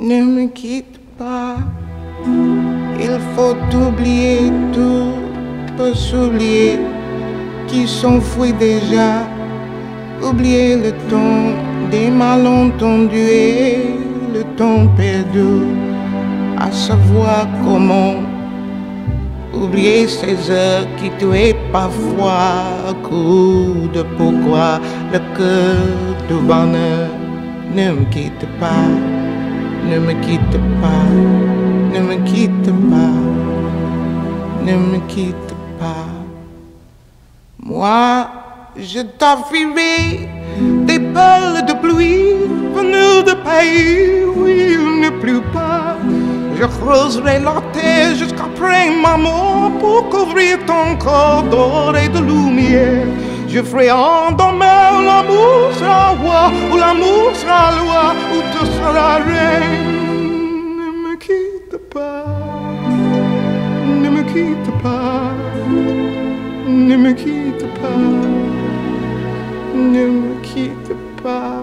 Ne me quitte pas, il faut oublier tous les souliers qui s'enfuient déjà, oublier le temps des malentendus et le temps perdu, à savoir comment oublier ces heures qui tuaient parfois à coup de pourquoi. Le cœur du bonheur ne me quitte pas, ne me quitte pas, ne me quitte pas, ne me quitte pas. Moi, je t'enfuirai des balles de pluie venues de pays où il ne pleut pas. Je creuserai la terre jusqu'après ma mort pour couvrir ton corps d'or et de lumière. Je ferai un domaine où l'amour sera roi, où l'amour sera loi, où tu seras reine. Ne me quitte pas, ne me quitte pas, ne me quitte pas, ne me quitte pas.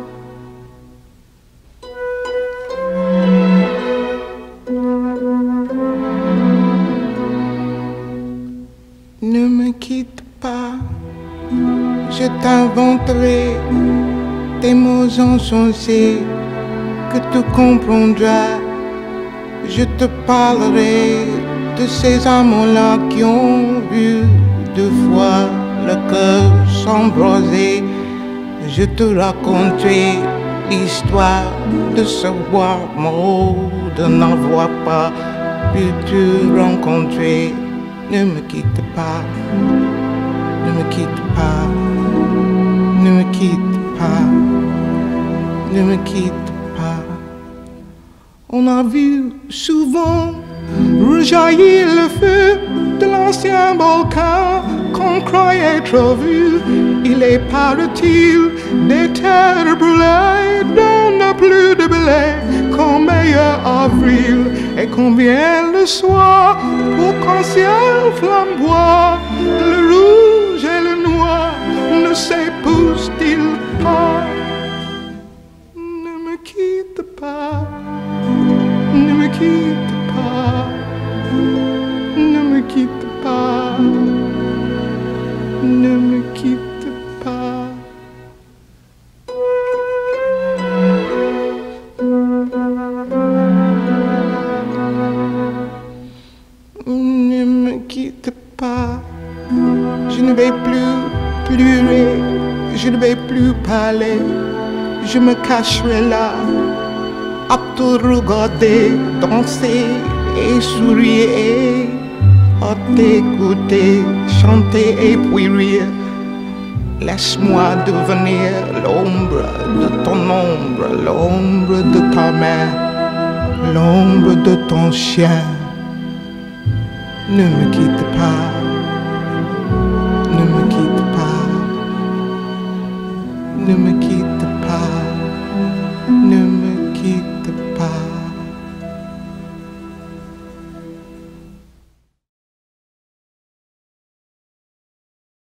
Ne me quitte pas, je t'inventerai des mots insensés que tu comprendras. Je te parlerai de ces amants-là qui ont vu deux fois le cœur s'embraser. Je te raconterai l'histoire de ce roi mort de n'avoir pas pu te rencontrer. Ne me quitte pas, ne me quitte pas, ne me quitte pas, ne me quitte pas. On a vu souvent rejaillir le feu de l'ancien volcan qu'on croyait trop vu. Il est parti des terres brûlées, d'on n'a plus de blé qu'en meilleur avril. Et combien le soir pour qu'un ciel flamboie, le rouge et le noir ne s'épousent-ils pas? Ne me quitte pas, ne me quitte pas, ne me quitte pas, ne me quitte pas. Pas. Je ne vais plus pleurer, je ne vais plus parler, je me cacherai là, à te regarder, danser et sourire, et à t'écouter, chanter et puis rire. Laisse-moi devenir l'ombre de ton ombre, l'ombre de ta main, l'ombre de ton chien. Ne me quitte pas, ne me quitte pas, ne me quitte pas.